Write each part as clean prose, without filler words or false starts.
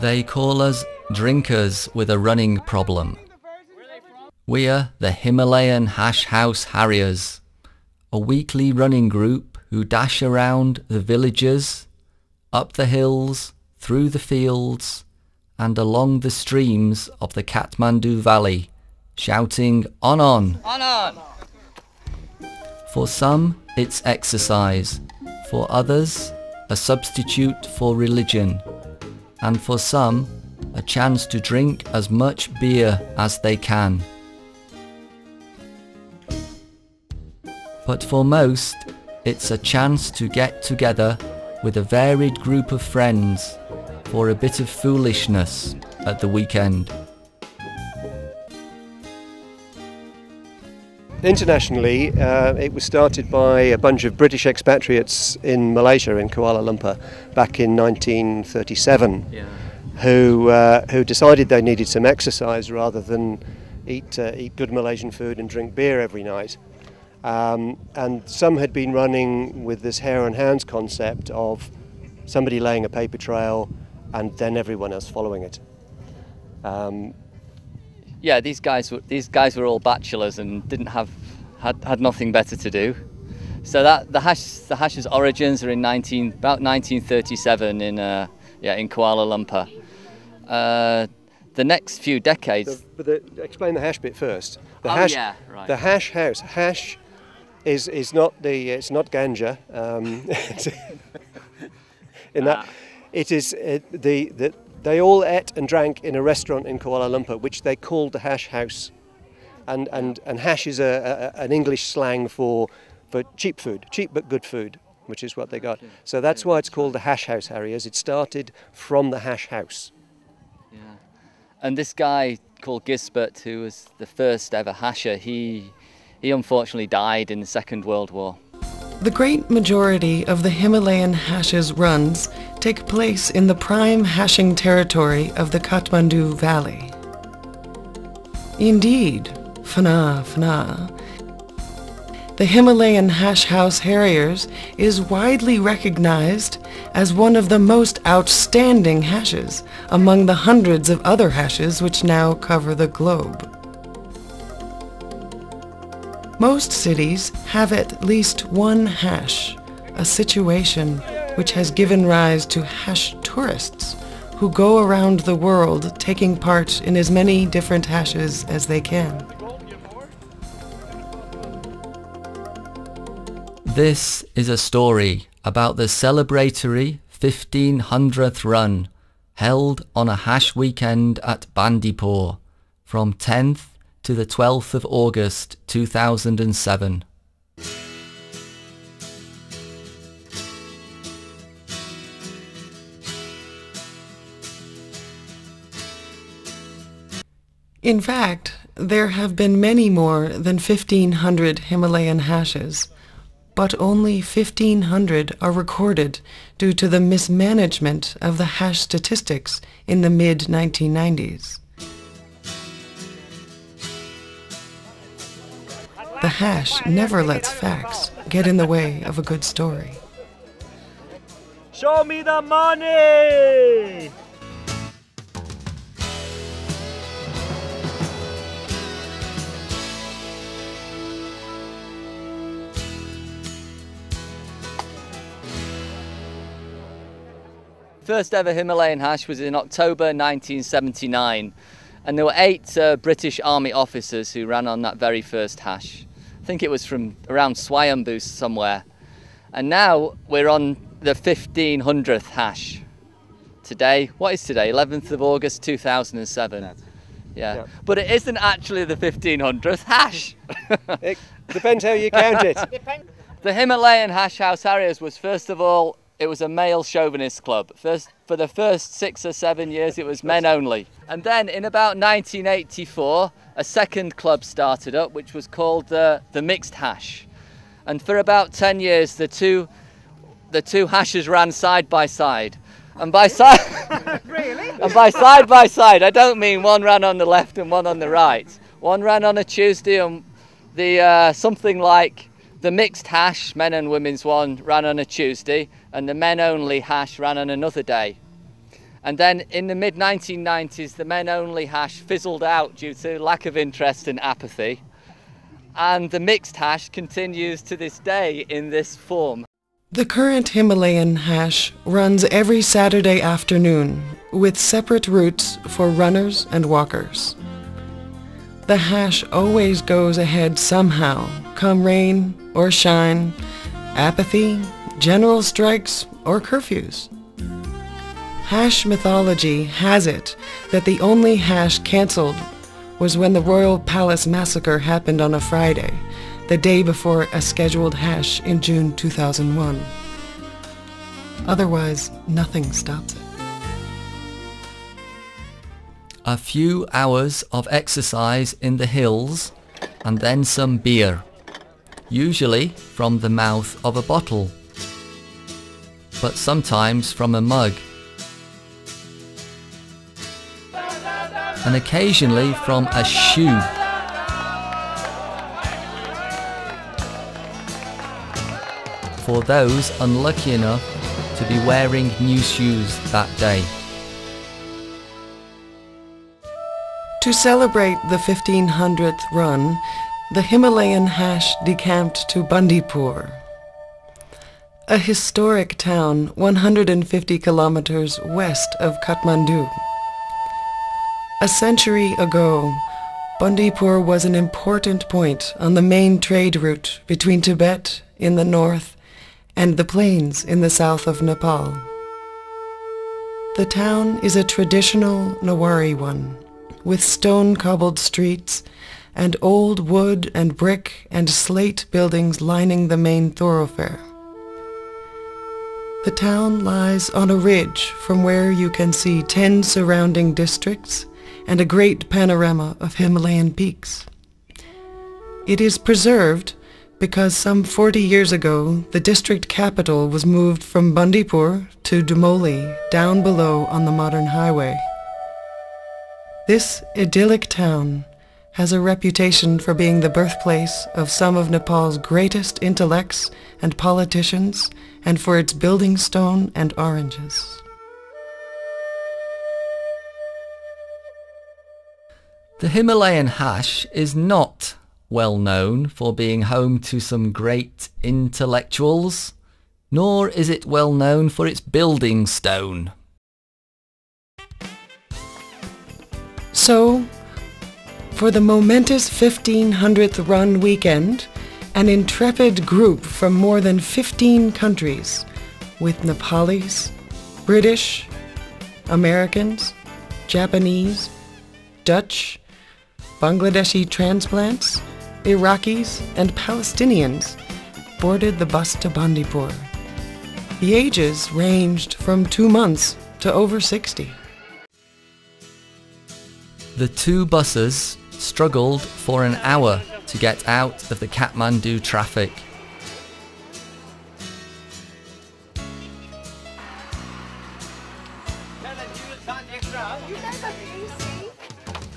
They call us drinkers with a running problem. We're the Himalayan Hash House Harriers, a weekly running group who dash around the villages, up the hills, through the fields, and along the streams of the Kathmandu Valley, shouting on! On, on! For some, it's exercise, for others, a substitute for religion, and for some, a chance to drink as much beer as they can. But for most, it's a chance to get together with a varied group of friends for a bit of foolishness at the weekend. Internationally, it was started by a bunch of British expatriates in Malaysia, in Kuala Lumpur, back in 1937, yeah. who decided they needed some exercise rather than eat good Malaysian food and drink beer every night. And some had been running with this hare and hounds concept of somebody laying a paper trail and then everyone else following it. Yeah, these guys were all bachelors and didn't had nothing better to do. So that the hash's origins are in about 1937 in Kuala Lumpur. The next few decades. Explain the hash bit first. The hash house. Hash is not it's not ganja. They all ate and drank in a restaurant in Kuala Lumpur, which they called the Hash House, and hash is an English slang for cheap food, cheap but good food, which is what they got. So that's why it's called the Hash House Harriers. It started from the Hash House. Yeah, and this guy called Gisbert, who was the first ever hasher, he unfortunately died in the Second World War. The great majority of the Himalayan hashes runs take place in the prime hashing territory of the Kathmandu Valley. Indeed, the Himalayan Hash House Harriers is widely recognized as one of the most outstanding hashes among the hundreds of other hashes which now cover the globe. Most cities have at least one hash, a situation which has given rise to hash tourists who go around the world taking part in as many different hashes as they can. This is a story about the celebratory 1500th run held on a hash weekend at Bandipur from 10th to the 12th of August 2007. In fact, there have been many more than 1,500 Himalayan hashes, but only 1,500 are recorded due to the mismanagement of the hash statistics in the mid-1990s. The hash never lets facts get in the way of a good story. Show me the money! First ever Himalayan hash was in October 1979, and there were 8 British Army officers who ran on that very first hash. I think it was from around Swayambhu somewhere, and now we're on the 1500th hash. Today, what is today? 11th of August 2007. Yeah, but it isn't actually the 1500th hash. It depends how you count it. The Himalayan Hash House Harriers was, first of all, it was a male chauvinist club. For the first 6 or 7 years, it was men only. And then in about 1984, a second club started up, which was called the Mixed Hash. And for about 10 years, the two hashes ran side by side. And by side, really? And by side, I don't mean one ran on the left and one on the right. One ran on a Tuesday, and the something like the Mixed Hash, men and women's one, ran on a Tuesday, and the men only hash ran on another day. And then in the mid-1990s, the men-only hash fizzled out due to lack of interest and apathy. And the mixed hash continues to this day in this form. The current Himalayan hash runs every Saturday afternoon with separate routes for runners and walkers. The hash always goes ahead somehow, come rain or shine, apathy, general strikes or curfews. Hash mythology has it that the only hash cancelled was when the Royal Palace massacre happened on a Friday, the day before a scheduled hash in June 2001. Otherwise, nothing stops it. A few hours of exercise in the hills and then some beer, usually from the mouth of a bottle, but sometimes from a mug, and occasionally from a shoe. For those unlucky enough to be wearing new shoes that day. To celebrate the 1500th run, the Himalayan hash decamped to Bandipur, a historic town 150 kilometers west of Kathmandu. A century ago, Bandipur was an important point on the main trade route between Tibet in the north and the plains in the south of Nepal. The town is a traditional Newari one, with stone-cobbled streets and old wood and brick and slate buildings lining the main thoroughfare. The town lies on a ridge from where you can see 10 surrounding districts and a great panorama of Himalayan peaks. It is preserved because some 40 years ago, the district capital was moved from Bandipur to Dumoli, down below on the modern highway. This idyllic town has a reputation for being the birthplace of some of Nepal's greatest intellects and politicians, and for its building stone and oranges. The Himalayan hash is not well known for being home to some great intellectuals, nor is it well known for its building stone. So, for the momentous 1500th run weekend, an intrepid group from more than 15 countries, with Nepalis, British, Americans, Japanese, Dutch, Bangladeshi transplants, Iraqis, and Palestinians boarded the bus to Bandipur. The ages ranged from 2 months to over 60. The two buses struggled for an hour to get out of the Kathmandu traffic.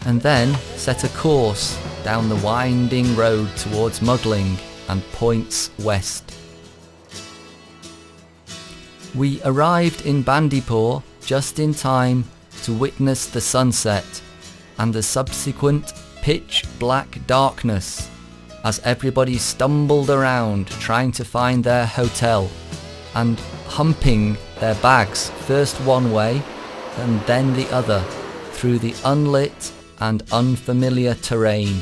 And then set a course down the winding road towards Mugling and points west. We arrived in Bandipur just in time to witness the sunset and the subsequent pitch black darkness as everybody stumbled around trying to find their hotel and humping their bags first one way and then the other through the unlit and unfamiliar terrain.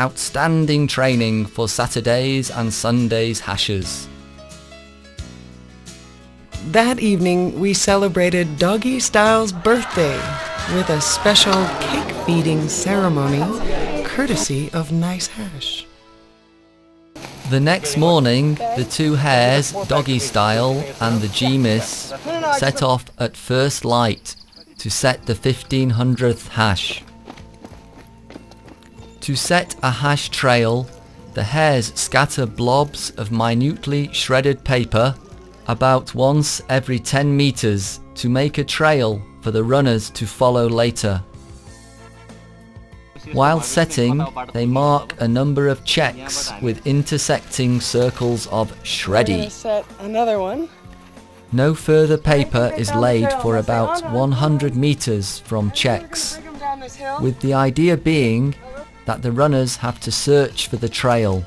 Outstanding training for Saturdays and Sundays hashes. That evening we celebrated Doggy Style's birthday with a special cake feeding ceremony courtesy of Nice Hash. The next morning, the two hares, Doggy Style and the G-miss, set off at first light to set the 1500th hash. To set a hash trail, the hares scatter blobs of minutely shredded paper about once every 10 meters to make a trail for the runners to follow later. While setting, they mark a number of checks with intersecting circles of shreddy. Set another one. No further paper is laid for about 100 meters from checks, with the idea being that the runners have to search for the trail.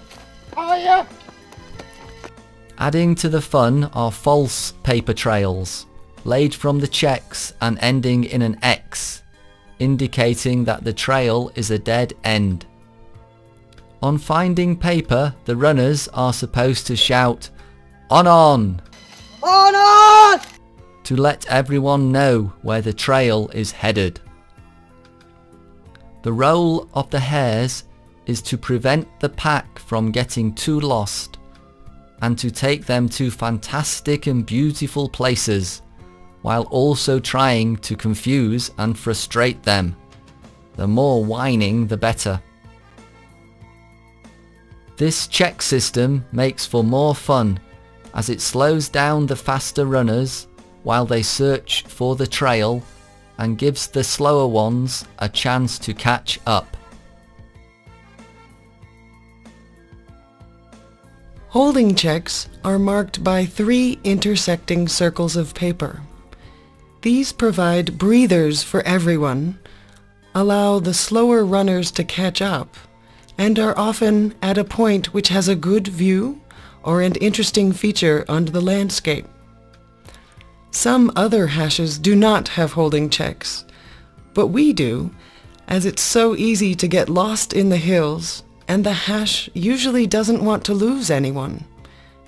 Adding to the fun are false paper trails, laid from the checks and ending in an X, indicating that the trail is a dead end. On finding paper, the runners are supposed to shout, "On! On!" to let everyone know where the trail is headed. The role of the hares is to prevent the pack from getting too lost and to take them to fantastic and beautiful places, while also trying to confuse and frustrate them. The more whining, the better. This check system makes for more fun, as it slows down the faster runners while they search for the trail and gives the slower ones a chance to catch up. Holding checks are marked by 3 intersecting circles of paper. These provide breathers for everyone, allow the slower runners to catch up, and are often at a point which has a good view or an interesting feature onto the landscape. Some other hashes do not have holding checks, but we do, as it's so easy to get lost in the hills, and the hash usually doesn't want to lose anyone,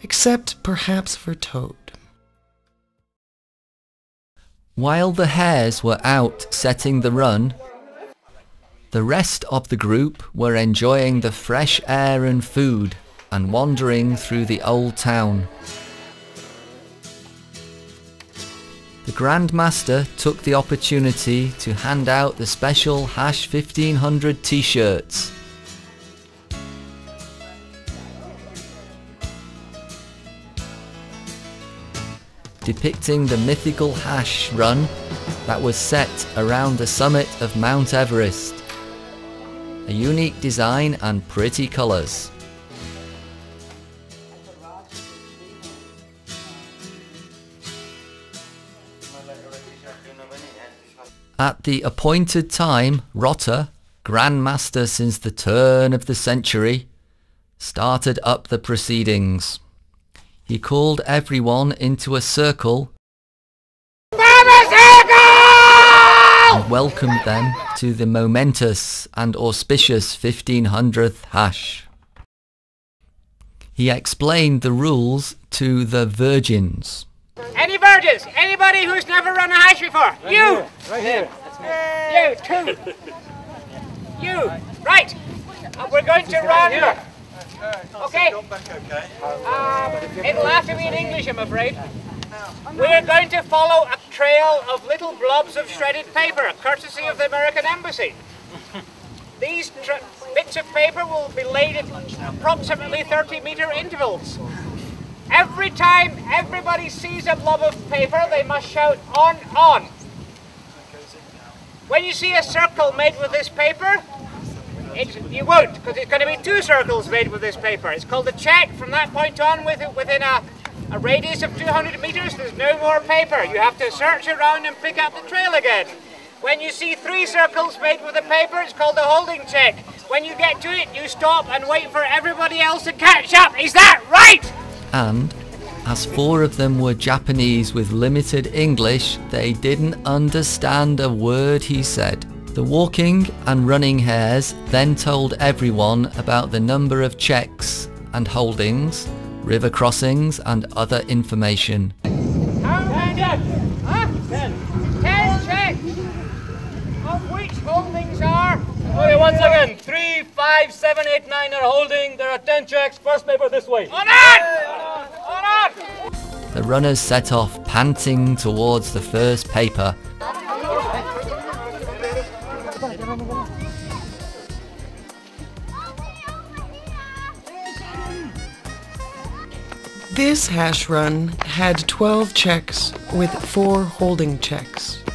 except perhaps for Toad. While the hares were out setting the run, the rest of the group were enjoying the fresh air and food and wandering through the old town. The Grand Master took the opportunity to hand out the special Hash 1500 t-shirts. Depicting the mythical hash run that was set around the summit of Mount Everest. A unique design and pretty colours. At the appointed time, Rotter, Grand Master since the turn of the century, started up the proceedings. He called everyone into a circle and welcomed them to the momentous and auspicious 1500th hash. He explained the rules to the virgins. Any virgins? Anybody who's never run a hash before? Right, you! Here. Right here. That's me. You, too. You, right. We're going to run. Okay. It'll have to be in English, I'm afraid. We're going to follow a trail of little blobs of shredded paper, courtesy of the American Embassy. These bits of paper will be laid at approximately 30-meter intervals. Every time everybody sees a blob of paper, they must shout, "On, on!" When you see a circle made with this paper, you won't, because it's going to be 2 circles made with this paper. It's called a check. From that point on, within a radius of 200 meters, there's no more paper. You have to search around and pick up the trail again. When you see 3 circles made with the paper, it's called a holding check. When you get to it, you stop and wait for everybody else to catch up. Is that right? And, as 4 of them were Japanese with limited English, they didn't understand a word he said. The walking and running hares then told everyone about the number of checks and holdings, river crossings and other information. How many? 10 checks! Of which holdings are? Okay, once again, 3, 5, 7, 8, 9 are holding. There are 10 checks. First paper this way. On on! On on! The runners set off panting towards the first paper. This hash run had 12 checks with 4 holding checks.